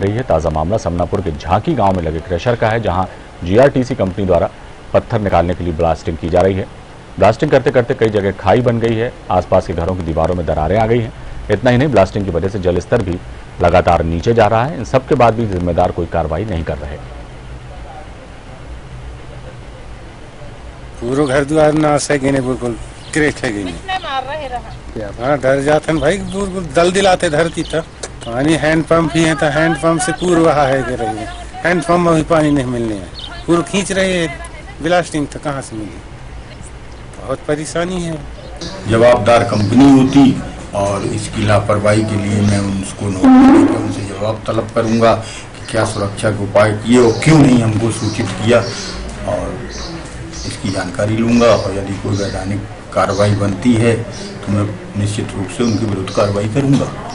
रही है। ताजा मामला समनापुर के झांकी गांव में लगे क्रेशर का है, जहां जीआरटीसी कंपनी द्वारा पत्थर निकालने के लिए ब्लास्टिंग की जा रही है। ब्लास्टिंग करते करते कई जगह खाई बन गई है, आसपास के घरों की दीवारों में दरारें आ गई हैं। इतना ही नहीं, ब्लास्टिंग की वजह से जल स्तर भी लगातार नीचे जा रहा है। इन सबके बाद भी जिम्मेदार कोई कार्रवाई नहीं कर रहे। पूरा घर द्वार नाश है, बिल्कुल क्रेश है। डर जाते हैं भाई, बिल्कुल दल दिलाते धरती तक। पानी हैंडपम्प ही है तो हैंडपम्प से पूरा वहा है कि रही है। हैंडपम्प में भी पानी नहीं मिलने है, पूरा खींच रही है। ब्लास्टिंग तो कहाँ से मिली, बहुत परेशानी है। जवाबदार कंपनी होती और इसकी लापरवाही के लिए मैं उनसे जवाब तलब करूँगा कि क्या सुरक्षा के उपाय किए और क्यों नहीं हमको सूचित किया, और इसकी जानकारी लूँगा। और यदि कोई वैधानिक कार्रवाई बनती है तो मैं निश्चित रूप से उनके विरुद्ध कार्रवाई करूँगा।